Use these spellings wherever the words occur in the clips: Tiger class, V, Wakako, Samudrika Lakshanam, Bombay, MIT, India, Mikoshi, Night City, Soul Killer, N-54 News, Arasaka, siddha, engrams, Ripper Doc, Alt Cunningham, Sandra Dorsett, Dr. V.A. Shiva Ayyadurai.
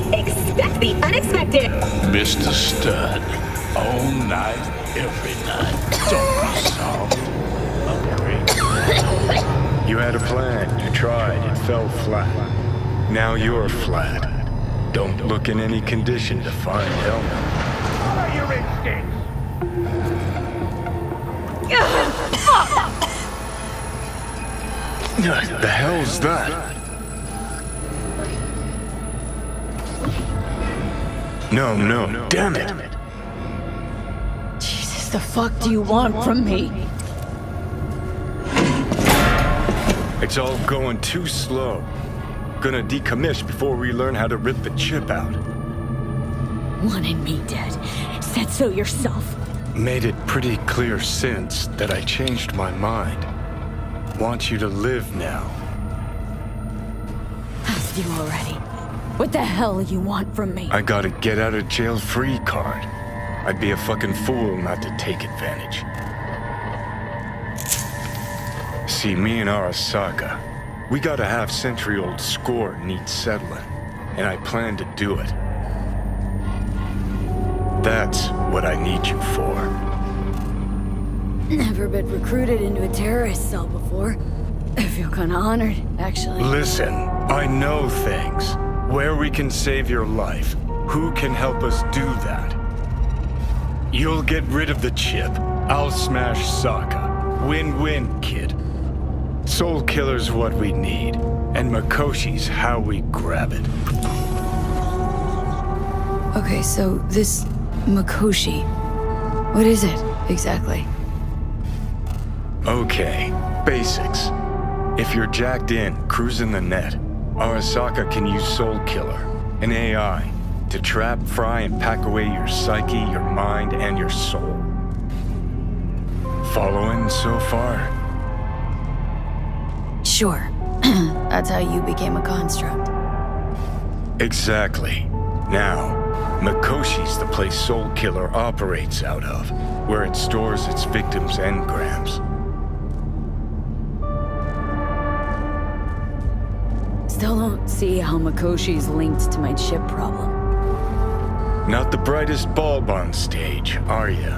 City, expect the unexpected. Mr. Stud, all night, every night. Don't be soft. You had a plan. You tried. It fell flat. Now you're flat. Don't look in any condition to find help. Follow your instincts. What the hell's that? No, no, damn it! Jesus, the fuck do you want from me? It's all going too slow. Gonna decommish before we learn how to rip the chip out. Wanted me dead. Said so yourself. Made it pretty clear since that I changed my mind. Want you to live now. Asked you already. What the hell you want from me? I got a get out of jail free card. I'd be a fucking fool not to take advantage. See, me and Arasaka, we got a half-century-old score needs settling, and I plan to do it. That's what I need you for. Never been recruited into a terrorist cell before. I feel kinda honored, actually. Listen, I know things. Where we can save your life. Who can help us do that? You'll get rid of the chip. I'll smash Sokka. Win-win, kid. Soul Killer's what we need, and Mikoshi's how we grab it. Okay, so this Mikoshi, what is it exactly? Okay, basics. If you're jacked in, cruising the net, Arasaka can use Soul Killer, an AI, to trap, fry, and pack away your psyche, your mind, and your soul. Following so far? Sure. That's how you became a construct. Exactly. Now, Mikoshi's the place Soul Killer operates out of, where it stores its victims' engrams. Still don't see how Mikoshi's linked to my chip problem. Not the brightest bulb on stage, are you?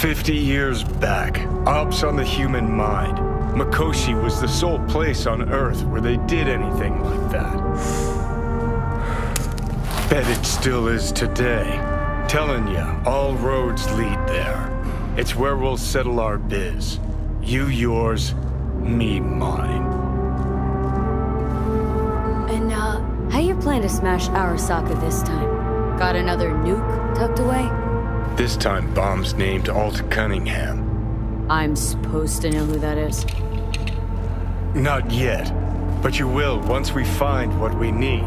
50 years back, ops on the human mind. Mikoshi was the sole place on Earth where they did anything like that. Bet it still is today. Telling you, all roads lead there. It's where we'll settle our biz. You yours, me mine. And, how you plan to smash Arasaka this time? Got another nuke tucked away? This time, bomb's named Alt Cunningham. I'm supposed to know who that is? Not yet, but you will once we find what we need.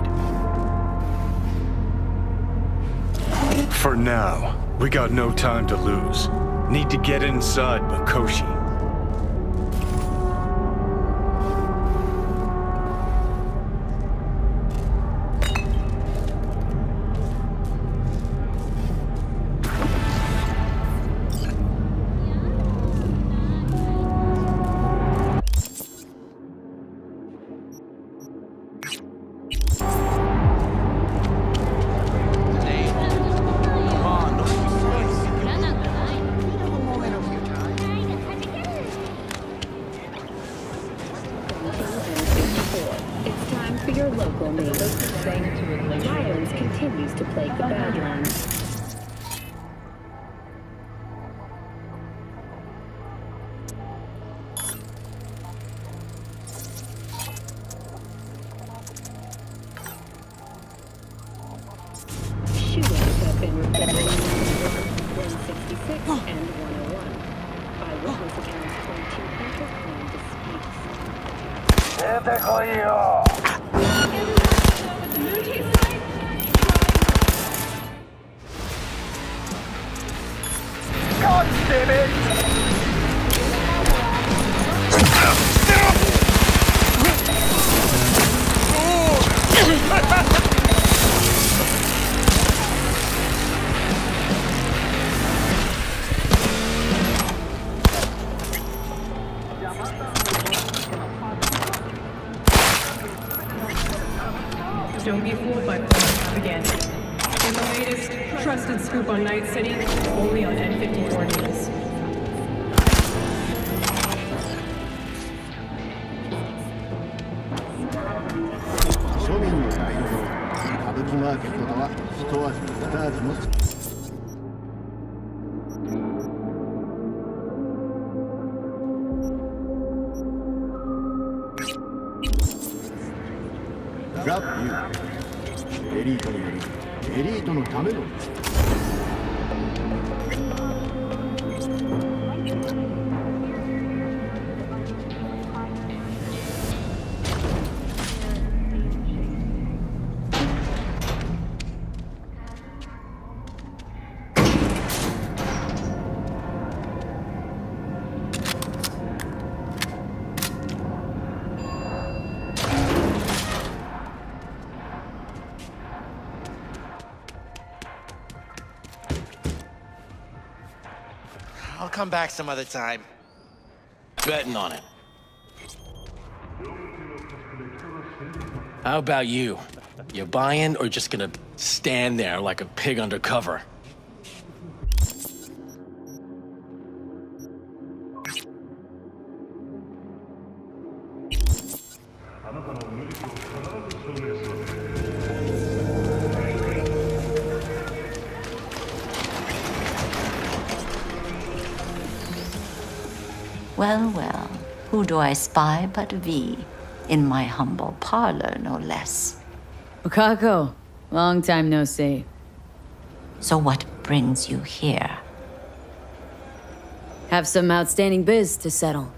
For now, we got no time to lose. Need to get inside Mikoshi. Don't be fooled by again. For the latest trusted scoop on Night City, only on N-54 News. Come back some other time. Betting on it. How about you? You buying or just gonna stand there like a pig undercover? Well, well, who do I spy but V, in my humble parlor, no less. Wakako, long time no see. So what brings you here? Have some outstanding biz to settle.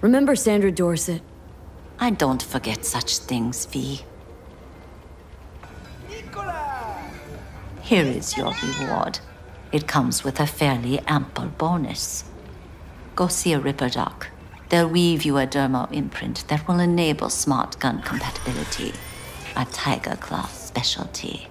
Remember Sandra Dorsett? I don't forget such things, V. Here is your reward. It comes with a fairly ample bonus. Go see a Ripper Doc. They'll weave you a dermo imprint that will enable smart gun compatibility, a Tiger class specialty.